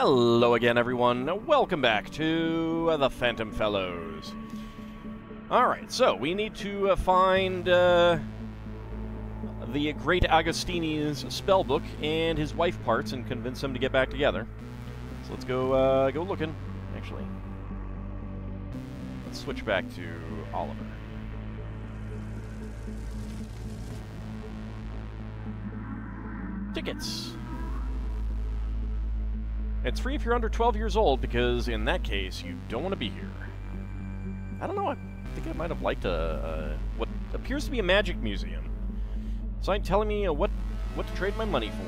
Hello again, everyone. Welcome back to the Phantom Fellows. Alright, so we need to find the great Agostini's spellbook and his wife parts and convince them to get back together. So let's go, go looking, actually. Let's switch back to Oliver. Tickets. It's free if you're under 12 years old, because in that case, you don't want to be here. I don't know, I think I might have liked what appears to be a magic museum. Sign telling me what to trade my money for.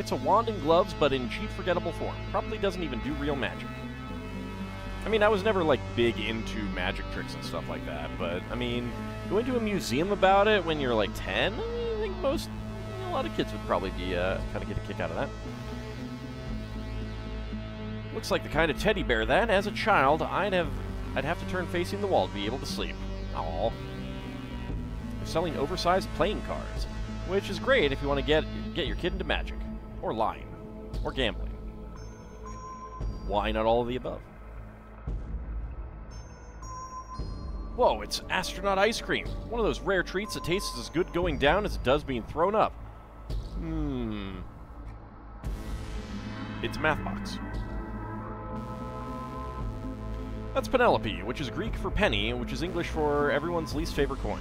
It's a wand and gloves, but in cheap, forgettable form. Probably doesn't even do real magic. I mean, I was never, like, big into magic tricks and stuff like that, but, I mean, going to a museum about it when you're, like, 10? I think most... a lot of kids would probably be kind of get a kick out of that. Looks like the kind of teddy bear that, as a child, I'd have to turn facing the wall to be able to sleep. Aww. They're selling oversized playing cards, which is great if you want to get your kid into magic, or lying, or gambling. Why not all of the above? Whoa! It's astronaut ice cream. One of those rare treats that tastes as good going down as it does being thrown up. Hmm. It's Mathbox. That's Penelope, which is Greek for penny, which is English for everyone's least favorite coin.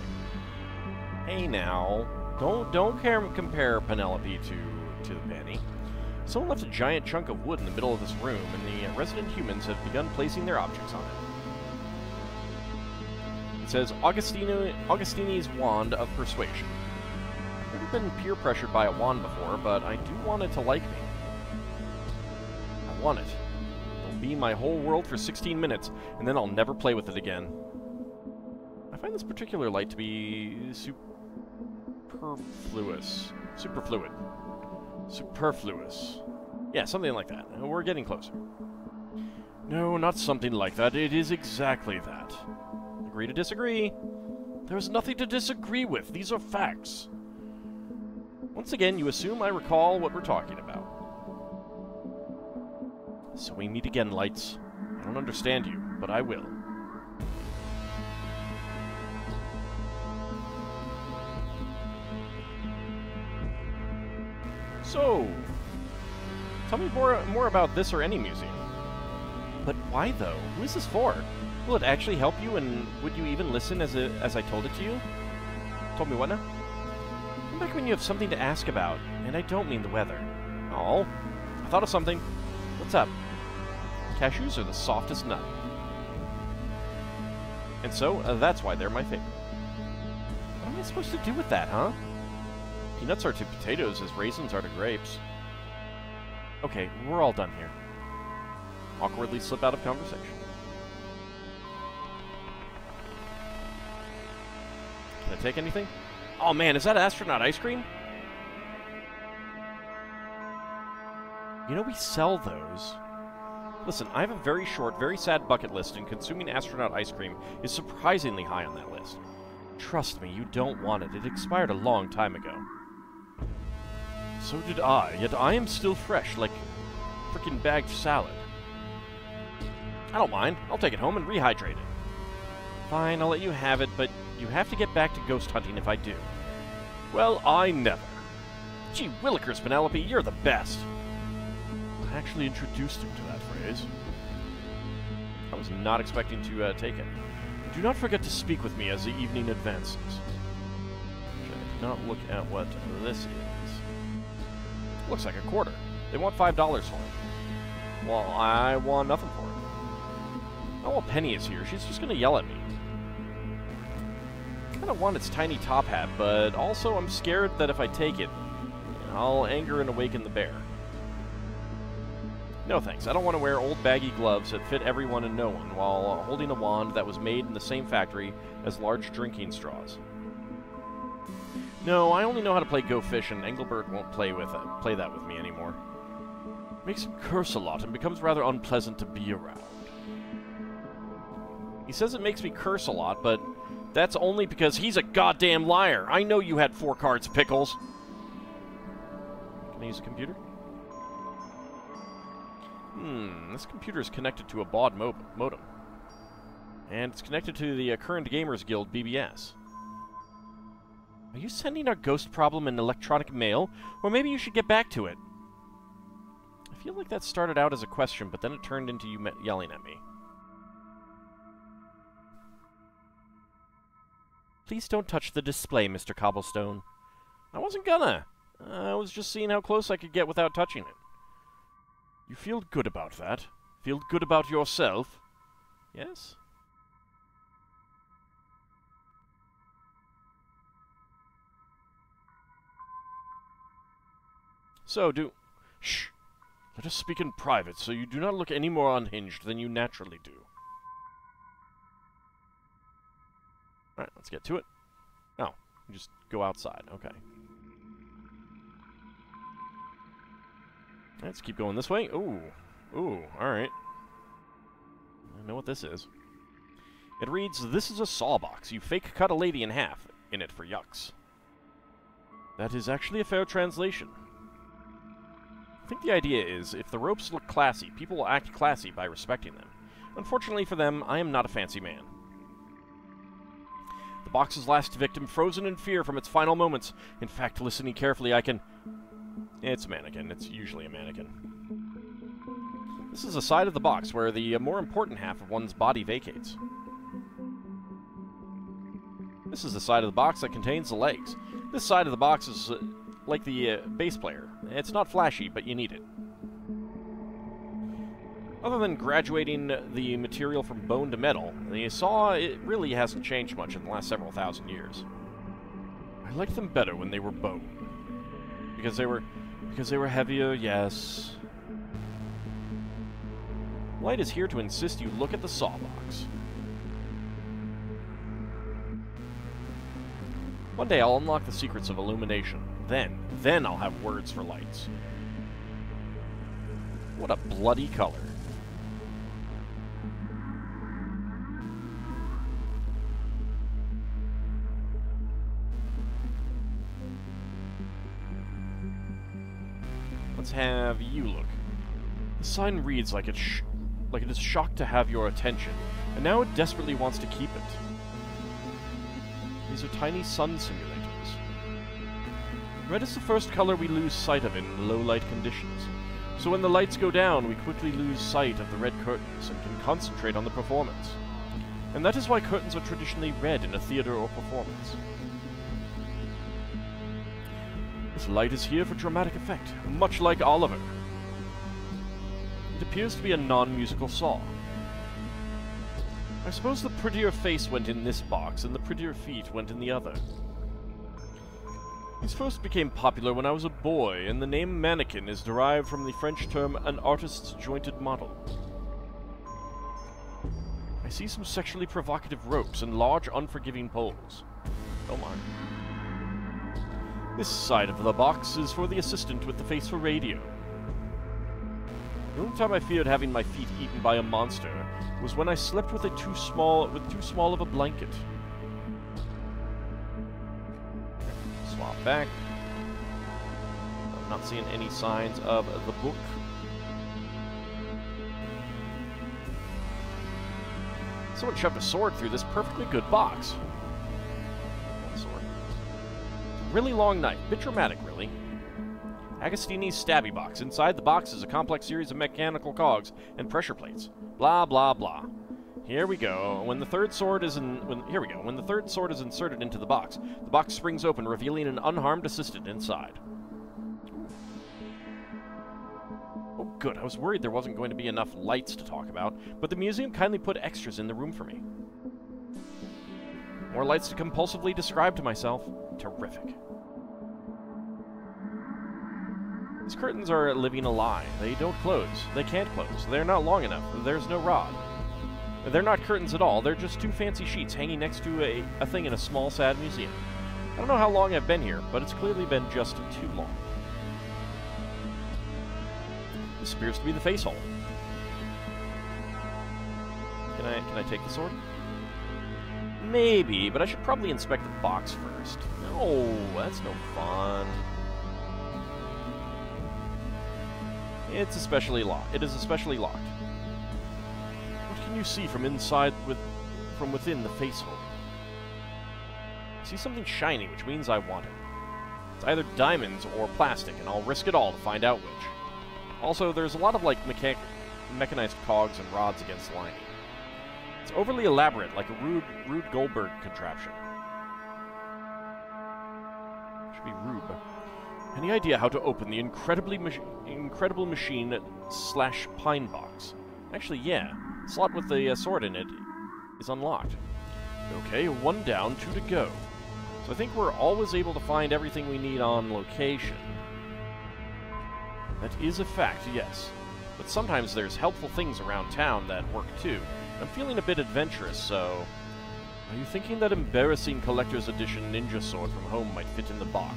Hey now, don't compare Penelope to the penny. Someone left a giant chunk of wood in the middle of this room, and the resident humans have begun placing their objects on it. It says Agostini's Wand of Persuasion. I've never been peer pressured by a wand before, but I do want it to like me. I want it. It'll be my whole world for 16 minutes, and then I'll never play with it again. I find this particular light to be superfluous. Superfluid. Superfluous. Yeah, something like that. We're getting closer. No, not something like that. It is exactly that. Agree to disagree? There's nothing to disagree with. These are facts. Once again, you assume I recall what we're talking about. So we meet again, lights. I don't understand you, but I will. So, tell me more about this or any museum. But why, though? Who is this for? Will it actually help you, and would you even listen as I told it to you? Told me what now? Come back when you have something to ask about, and I don't mean the weather. Oh, I thought of something. What's up? Cashews are the softest nut. And so, that's why they're my favorite. What am I supposed to do with that, huh? Peanuts are to potatoes as raisins are to grapes. Okay, we're all done here. Awkwardly slip out of conversation. Can I take anything? Oh man, is that astronaut ice cream? You know, we sell those. Listen, I have a very short, very sad bucket list, and consuming astronaut ice cream is surprisingly high on that list. Trust me, you don't want it. It expired a long time ago. So did I, yet I am still fresh, like frickin' bagged salad. I don't mind. I'll take it home and rehydrate it. Fine, I'll let you have it, but you have to get back to ghost hunting if I do. Well, I never. Gee willikers, Penelope, you're the best. I actually introduced him to that phrase. I was not expecting to take it. Do not forget to speak with me as the evening advances. Should I not look at what this is? Looks like a quarter. They want $5 for it. Well, I want nothing for it. Oh, well, Penny is here. She's just going to yell at me. I kind of want its tiny top hat, but also I'm scared that if I take it, I'll anger and awaken the bear. No thanks, I don't want to wear old baggy gloves that fit everyone and no one while holding a wand that was made in the same factory as large drinking straws. No, I only know how to play Go Fish, and Engelbert won't play that with me anymore. Makes him curse a lot and becomes rather unpleasant to be around. He says it makes me curse a lot, but that's only because he's a goddamn liar. I know you had 4 cards, Pickles. Can I use a computer? This computer is connected to a baud modem. And it's connected to the current Gamers Guild, BBS. Are you sending our ghost problem in electronic mail? Or maybe you should get back to it. I feel like that started out as a question, but then it turned into you yelling at me. Please don't touch the display, Mr. Cobblestone. I wasn't gonna. I was just seeing how close I could get without touching it. You feel good about that? Feel good about yourself? Yes? So, Shh! Let us speak in private, so you do not look any more unhinged than you naturally do. Alright, let's get to it. Oh, you just go outside, okay. Let's keep going this way. Ooh. Ooh, alright. I know what this is. It reads, "This is a sawbox. You fake cut a lady in half in it for yucks." That is actually a fair translation. I think the idea is, if the ropes look classy, people will act classy by respecting them. Unfortunately for them, I am not a fancy man. The box's last victim, frozen in fear from its final moments. In fact, listening carefully, I can... It's a mannequin. It's usually a mannequin. This is the side of the box where the more important half of one's body vacates. This is the side of the box that contains the legs. This side of the box is... like the bass player. It's not flashy, but you need it. Other than graduating the material from bone to metal, the saw, it really hasn't changed much in the last several thousand years. I liked them better when they were bone. Because they were heavier, yes. Light is here to insist you look at the saw box. One day I'll unlock the secrets of illumination. Then I'll have words for lights. What a bloody color. Let's have you look. The sign reads like it is shocked to have your attention, and now it desperately wants to keep it. These are tiny sun simulators. Red is the first color we lose sight of in low-light conditions, so when the lights go down, we quickly lose sight of the red curtains and can concentrate on the performance. And that is why curtains are traditionally red in a theater or performance. This light is here for dramatic effect, much like Oliver. It appears to be a non-musical saw. I suppose the prettier face went in this box, and the prettier feet went in the other. These first became popular when I was a boy, and the name mannequin is derived from the French term an artist's jointed model. I see some sexually provocative ropes and large, unforgiving poles. Don't mind. This side of the box is for the assistant with the face for radio. The only time I feared having my feet eaten by a monster was when I slept with too small of a blanket. Back. I'm not seeing any signs of the book. Someone shoved a sword through this perfectly good box. Sword. Really long knife. Bit dramatic, really. Agostini's stabby box. Inside the box is a complex series of mechanical cogs and pressure plates. Blah, blah, blah. Here we go. When the third sword is inserted into the box springs open, revealing an unharmed assistant inside. Oh, good. I was worried there wasn't going to be enough lights to talk about, but the museum kindly put extras in the room for me. More lights to compulsively describe to myself. Terrific. These curtains are living a lie. They don't close. They can't close. They're not long enough. There's no rod. They're not curtains at all, they're just two fancy sheets hanging next to a thing in a small, sad museum. I don't know how long I've been here, but it's clearly been just too long. This appears to be the face hole. Can I take the sword? Maybe, but I should probably inspect the box first. No, that's no fun. It's especially locked. It is especially locked. What can you see from inside from within the face hole? I see something shiny, which means I want it. It's either diamonds or plastic, and I'll risk it all to find out which. Also, there's a lot of, like, mechanized cogs and rods against lining. It's overly elaborate, like a Rube Goldberg contraption. Should be Rube. Any idea how to open the incredible machine / pine box? Actually, yeah. The slot with the sword in it is unlocked. Okay, one down, two to go. So I think we're always able to find everything we need on location. That is a fact, yes. But sometimes there's helpful things around town that work too. I'm feeling a bit adventurous, so... Are you thinking that embarrassing collector's edition ninja sword from home might fit in the box?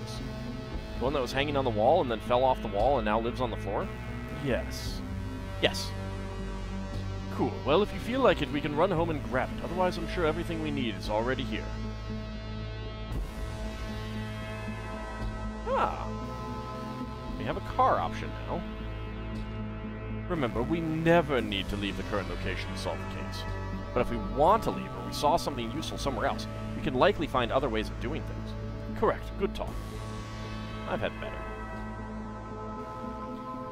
The one that was hanging on the wall and then fell off the wall and now lives on the floor? Yes. Yes. Cool. Well, if you feel like it, we can run home and grab it. Otherwise, I'm sure everything we need is already here. Ah. We have a car option now. Remember, we never need to leave the current location to solve the case. But if we want to leave or we saw something useful somewhere else, we can likely find other ways of doing things. Correct. Good talk. I've had better.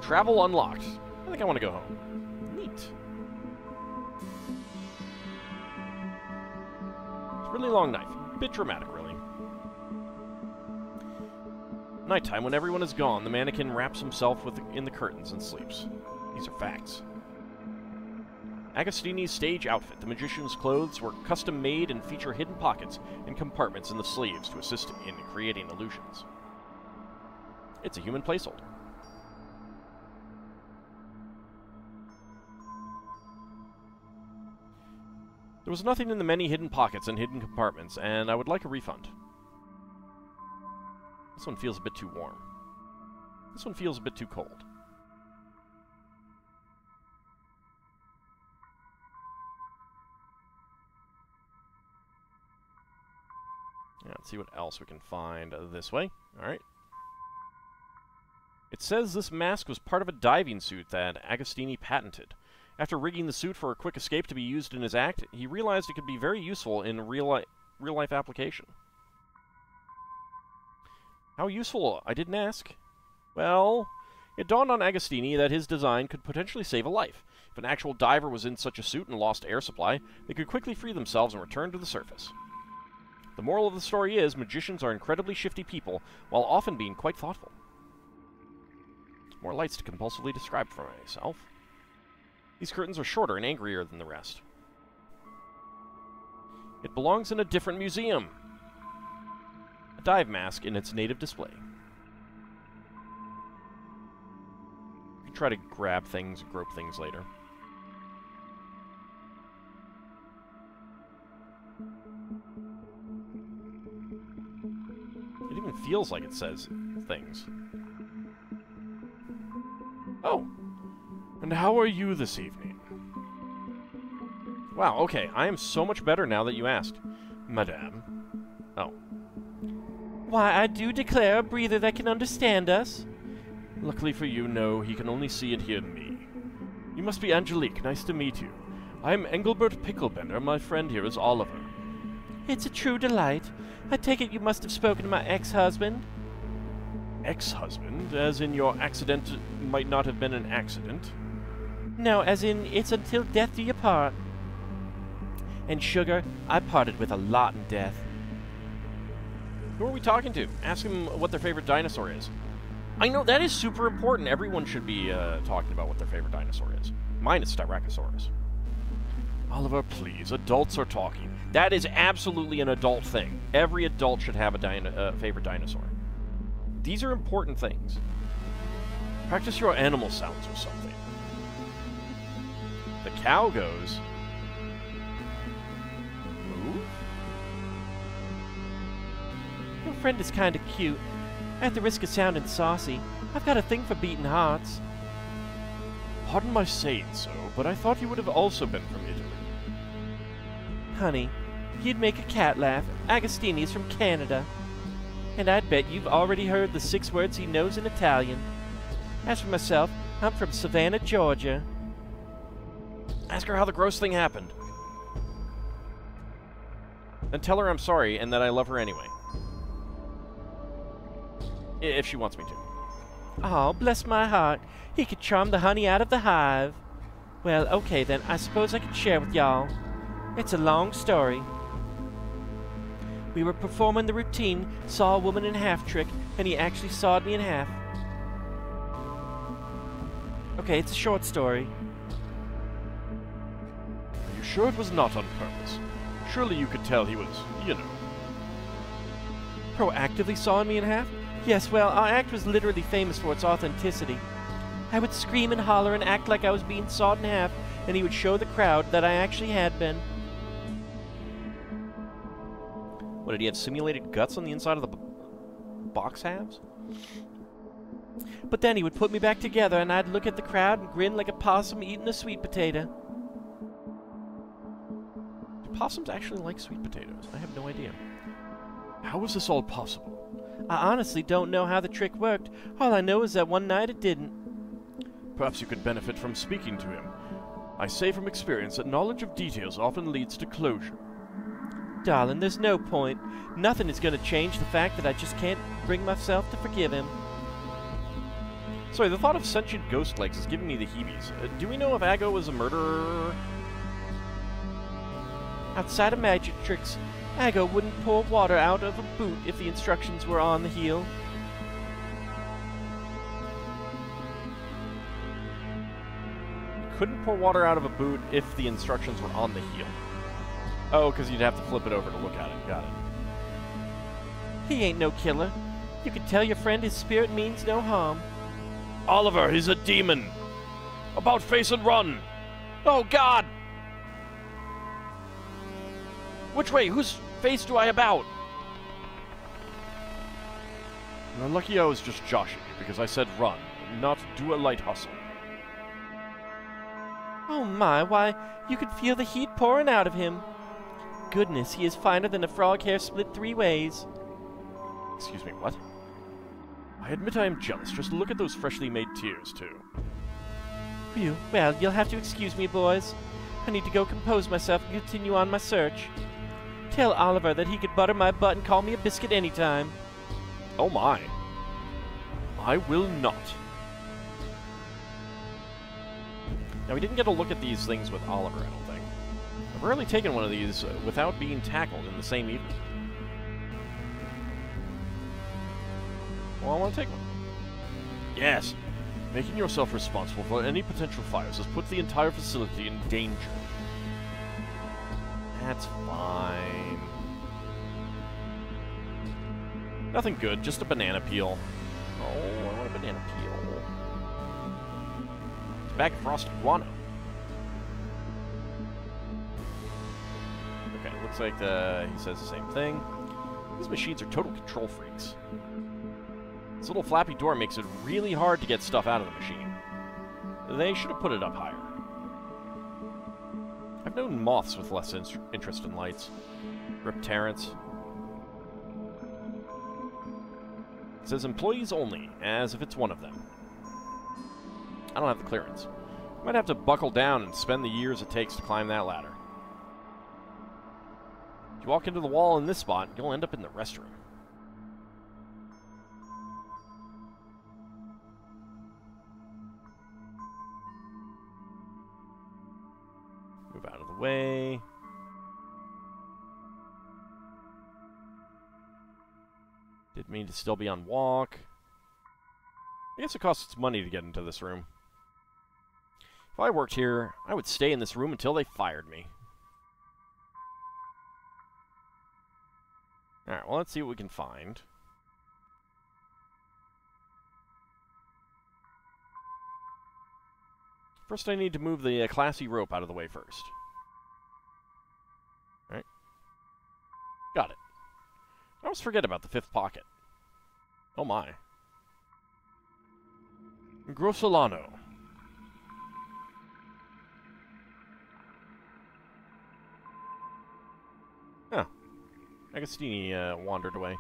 Travel unlocked. I think I want to go home. Neat. It's a really long knife. A bit dramatic, really. Nighttime, when everyone is gone, the mannequin wraps himself in the curtains and sleeps. These are facts. Agostini's stage outfit, the magician's clothes, were custom-made and feature hidden pockets and compartments in the sleeves to assist in creating illusions. It's a human placeholder. There was nothing in the many hidden pockets and hidden compartments, and I would like a refund. This one feels a bit too warm. This one feels a bit too cold. Yeah, let's see what else we can find this way. All right. It says this mask was part of a diving suit that Agostini patented. After rigging the suit for a quick escape to be used in his act, he realized it could be very useful in real-life application. How useful? I didn't ask. Well, it dawned on Agostini that his design could potentially save a life. If an actual diver was in such a suit and lost air supply, they could quickly free themselves and return to the surface. The moral of the story is, magicians are incredibly shifty people, while often being quite thoughtful. More lights to compulsively describe for myself. These curtains are shorter and angrier than the rest. It belongs in a different museum. A dive mask in its native display. You can try to grab things, grope things later. It even feels like it says things. Oh! And how are you this evening? Wow, okay, I am so much better now that you asked. Madame. Oh. Why, I do declare a breather that can understand us. Luckily for you, no, he can only see and hear me. You must be Angelique, nice to meet you. I am Engelbert Picklebender, my friend here is Oliver. It's a true delight. I take it you must have spoken to my ex-husband. Ex-husband? As in your accident might not have been an accident? No, as in it's until death do you part. And sugar, I parted with a lot in death. Who are we talking to? Ask them what their favorite dinosaur is. I know, that is super important. Everyone should be talking about what their favorite dinosaur is. Mine is Styracosaurus. Oliver, please, adults are talking. That is absolutely an adult thing. Every adult should have a favorite dinosaur. These are important things. Practice your animal sounds or something. The cow goes... Move? Your friend is kind of cute. At the risk of sounding saucy, I've got a thing for beating hearts. Pardon my saying so, but I thought you would have also been from Italy. Honey, you'd make a cat laugh. Agostini is from Canada. And I'd bet you've already heard the 6 words he knows in Italian. As for myself, I'm from Savannah, Georgia. Ask her how the gross thing happened. And tell her I'm sorry and that I love her anyway. If she wants me to. Oh, bless my heart. He could charm the honey out of the hive. Well, okay then. I suppose I could share with y'all. It's a long story. We were performing the routine, saw a woman in half trick, and he actually sawed me in half. Okay, it's a short story. Are you sure it was not on purpose? Surely you could tell he was, you know... Proactively sawing me in half? Yes, well, our act was literally famous for its authenticity. I would scream and holler and act like I was being sawed in half, and he would show the crowd that I actually had been. What, did he have simulated guts on the inside of the box halves? But then he would put me back together, and I'd look at the crowd and grin like a possum eating a sweet potato. Do possums actually like sweet potatoes? I have no idea. How was this all possible? I honestly don't know how the trick worked. All I know is that one night it didn't. Perhaps you could benefit from speaking to him. I say from experience that knowledge of details often leads to closure. Darling, there's no point. Nothing is going to change the fact that I just can't bring myself to forgive him. Sorry, the thought of sentient ghost legs is giving me the heebies. Do we know if Aggo was a murderer? Outside of magic tricks, Aggo wouldn't pour water out of a boot if the instructions were on the heel. Couldn't pour water out of a boot if the instructions were on the heel. Oh, because you'd have to flip it over to look at it. Got it. He ain't no killer. You could tell your friend his spirit means no harm. Oliver, he's a demon. About face and run. Oh, God! Which way? Whose face do I about? And unlucky I was just joshing you because I said run, not do a light hustle. Oh my, why, you could feel the heat pouring out of him. Goodness, he is finer than a frog hair split three ways. Excuse me, what? I admit I am jealous. Just look at those freshly made tears, too. Phew. Well, you'll have to excuse me, boys. I need to go compose myself and continue on my search. Tell Oliver that he could butter my butt and call me a biscuit anytime. Oh, my. I will not. Now, we didn't get a look at these things with Oliver, I don't think. I've rarely taken one of these without being tackled in the same evening. Well, I want to take one. Yes. Making yourself responsible for any potential fires has put the entire facility in danger. That's fine. Nothing good, just a banana peel. Oh, I want a banana peel. It's a bag of frosted guano. Okay, looks like he says the same thing. These machines are total control freaks. This little flappy door makes it really hard to get stuff out of the machine. They should have put it up higher. I've known moths with less interest in lights. Rip Terrence. It says employees only, as if it's one of them. I don't have the clearance. Might have to buckle down and spend the years it takes to climb that ladder. If you walk into the wall in this spot, you'll end up in the restroom. Way. Didn't mean to still be on walk. I guess it costs money to get into this room. If I worked here, I would stay in this room until they fired me. Alright, well, let's see what we can find. First, I need to move the classy rope out of the way first. Got it. I always forget about the fifth pocket. Oh my. Grossolano. Huh. Agostini wandered away.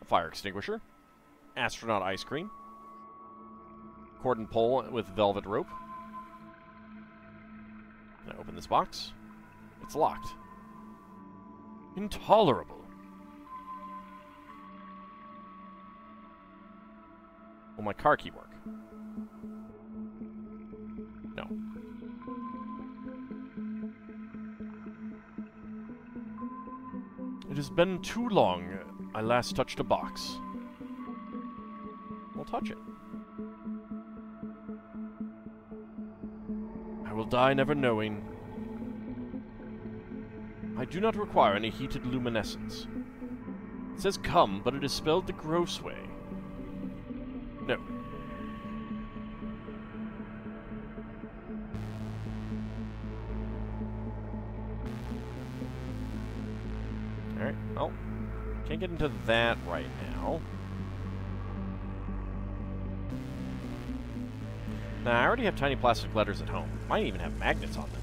A fire extinguisher. Astronaut ice cream. Cord and pole with velvet rope. I open this box. It's locked. Intolerable. Will my car key work? No. It has been too long. I last touched a box. I'll touch it. I will die never knowing. I do not require any heated luminescence. It says come, but it is spelled the gross way. No. Alright, well, can't get into that right now. Nah, I already have tiny plastic letters at home. Might even have magnets on them.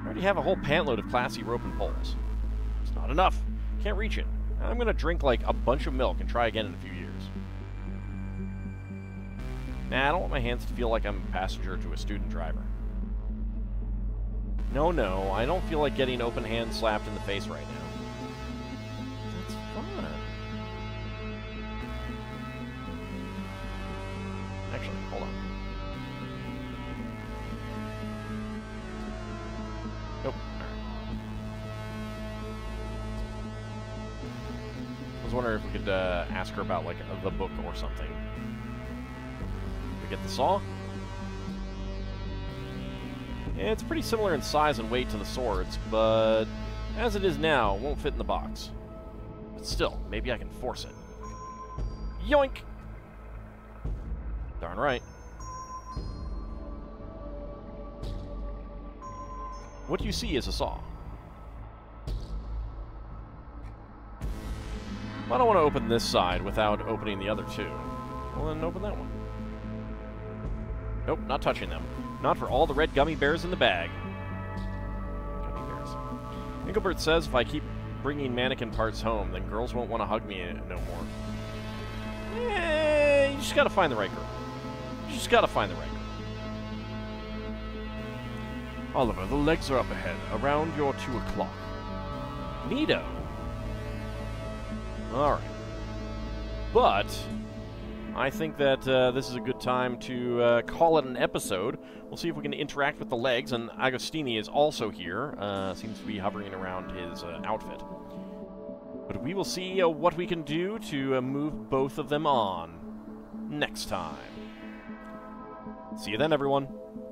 I already have a whole pantload of classy rope and poles. It's not enough. Can't reach it. I'm gonna drink, like, a bunch of milk and try again in a few years. Nah, I don't want my hands to feel like I'm a passenger to a student driver. No, no, I don't feel like getting open hand slapped in the face right now. That's fun. Actually, hold on. Nope. I was wondering if we could ask her about, like, the book or something. Get the saw. It's pretty similar in size and weight to the swords, but as it is now, it won't fit in the box. But still, maybe I can force it. Yoink! Darn right. What you see is a saw. I don't want to open this side without opening the other two. Well, then open that one. Nope, not touching them. Not for all the red gummy bears in the bag. Gummy bears. Engelbert says if I keep bringing mannequin parts home, then girls won't want to hug me no more. Eh, you just gotta find the right girl. You just gotta find the right girl. Oliver, the legs are up ahead, around your 2 o'clock. Neato. Alright. But I think that this is a good time to call it an episode. We'll see if we can interact with the legs, and Agostini is also here. Seems to be hovering around his outfit. But we will see what we can do to move both of them on next time. See you then, everyone.